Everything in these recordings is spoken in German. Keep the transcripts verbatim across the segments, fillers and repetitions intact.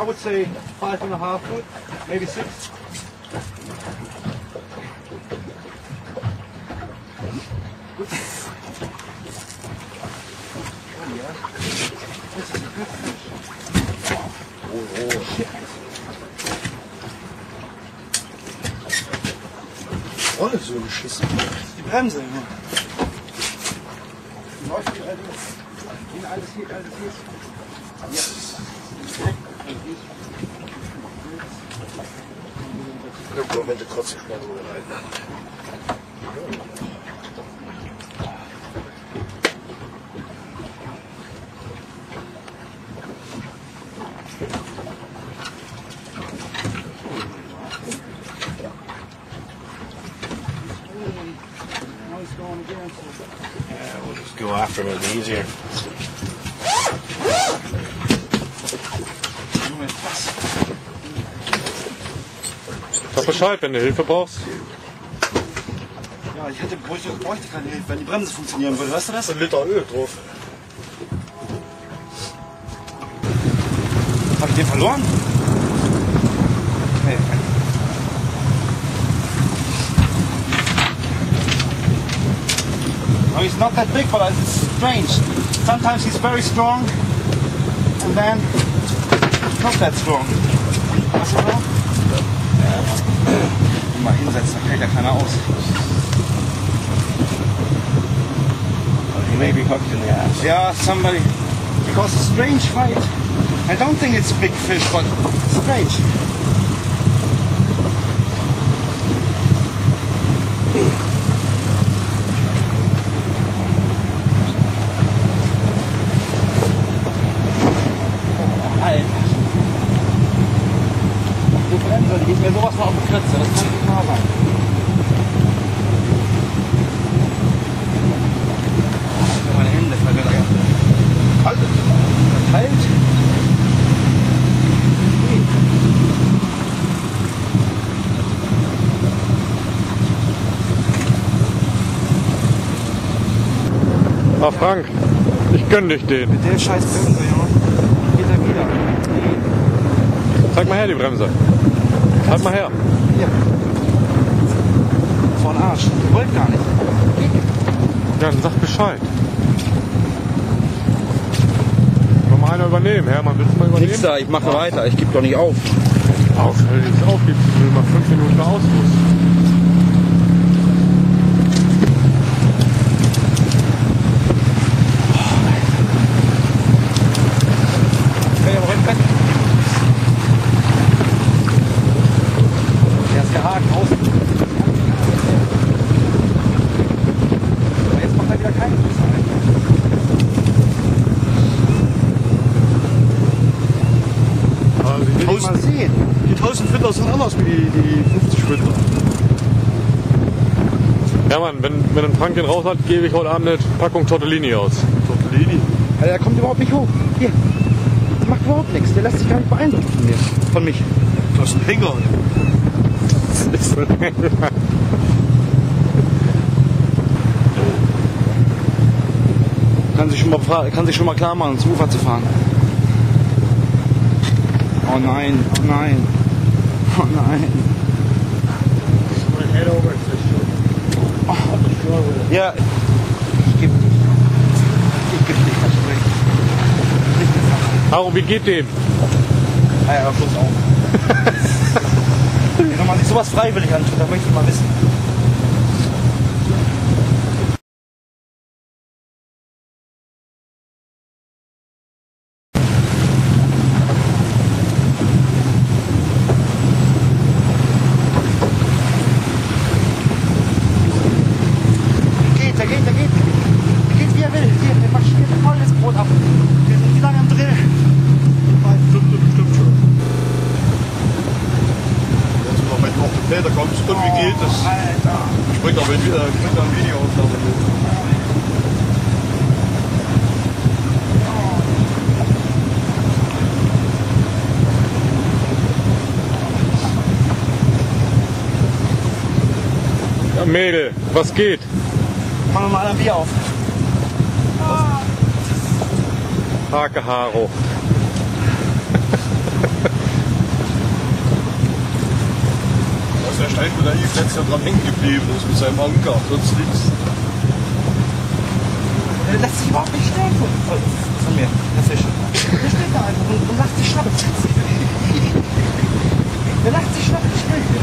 I would say five and a half foot, maybe six. Oh yeah, this is a good fish. Oh, oh shit. Rolle so geschissen. Die Bremse immer. Die läuft hier alles. Gehen alles hier, alles hier. Ja. Irgendwo wenn du kurz die Spannung rein. Yeah, we'll just go after him, it'll be easier. Sag Bescheid, wenn du Hilfe brauchst. Ja, ich hätte bräuchte keine Hilfe, wenn die Bremse funktionieren würde, weißt du das? Ein Liter Öl drauf. Hab ich den verloren? Okay. No, he's not that big, but it's strange. Sometimes he's very strong, and then not that strong. Weißt du noch? Ja. Mal hinsetzen, dann hält ja keiner aus. He may be hooked in the ass. Yeah, somebody. Because it's a strange fight. I don't think it's a big fish, but it's strange. Geht mir sowas mal auf die Kratze, das kann nicht wahr sein. Ich meine Hände vergessen. Kalt. Kalt? Ach Frank, ich gönn dich den. Mit der scheiß Bremse, Junge. Geht er wieder. Zeig mal her die Bremse. Halt mal her. Hier. Vor den Arsch. Ihr wollt gar nicht. Ja, dann sag Bescheid. Komm mal einer übernehmen, Hermann. Willst du mal übernehmen? Nix da, ich mache weiter. Ich gebe doch nicht auf. Auf? Wenn du jetzt aufgibst, ich will mal fünf Minuten Ausfluss. Kann ich aber reinpacken? Ja Mann, wenn, wenn ein Frank den raus hat, gebe ich heute Abend eine Packung Tortellini aus. Tortellini? Also, der kommt überhaupt nicht hoch. Hier. Der macht überhaupt nichts. Der lässt sich gar nicht beeindrucken von mir. Von mich. Du hast einen Hänger. Das ist ein Hänger. Kann sich schon mal, kann sich schon mal klar machen, zum Ufer zu fahren. Oh nein, oh nein. Oh nein. Ja, ich geb dich. Ich geb dich versprechen. Haro, wie geht dem? Ah ja, Schluss auf. Wenn man sich sowas freiwillig antut, dann möchte ich mal wissen. Mädel, was geht? Machen wir mal ein Bier auf. Hake Haro. ist der Stein wieder eingesetzt, der dran hängen geblieben ist mit seinem Anker, sonst nichts. Der lässt sich überhaupt nicht stellen von, von, von mir. Das ist schon. Der steht da einfach und, und lacht sich schnapp. Der lacht sich schnapp, ich will hier.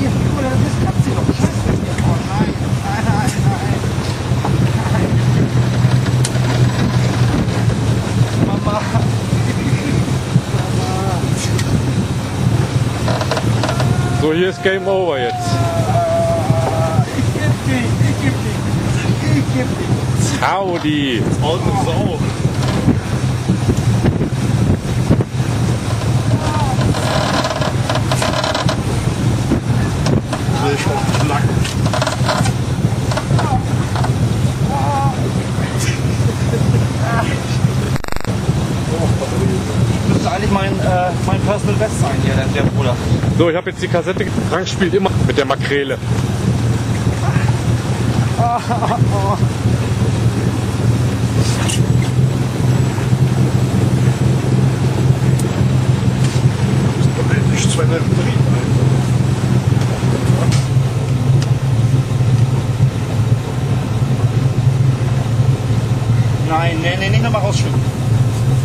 Hier, guck mal, das klappt sie doch. Scheiße. Oh nein, nein, nein, nein. Mama. So, hier ist Game Over jetzt. Ich geb dich, ich geb dich, ich geb dich. Howdy. Aus dem Sau. Ich will schon knacken. Das müsste eigentlich mein, äh, mein Personal Best sein hier, der, der Bruder. So, ich habe jetzt die Kassette gespielt, immer mit der Makrele. Oh, oh, oh. Das ist doch nicht zwei Meter Betrieb. Nein, nein, nein, nicht nochmal rausschwimmen.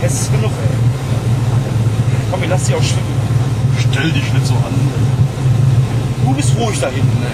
Es ist genug, ey. Komm, ich lass dich auch schwimmen. Stell dich nicht so an. Du bist ruhig da hinten, ne?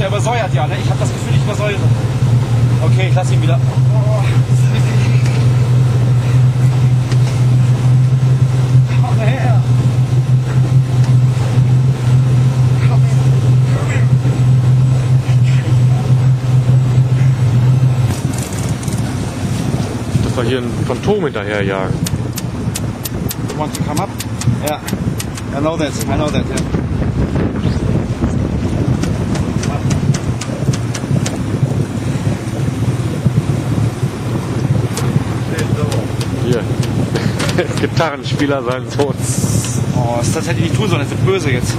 Der übersäuert ja, ne? Ich habe das Gefühl, ich übersäuere. Okay, ich lasse ihn wieder. Oh. Komm her! Komm her! Komm her! Das war hier ein Phantom hinterherjagen. You want to come up? Ja. Yeah. I know that, I know that, yeah. Gitarrenspieler sein Sohn. Oh, das hätte ich nicht tun sollen, das ist böse jetzt.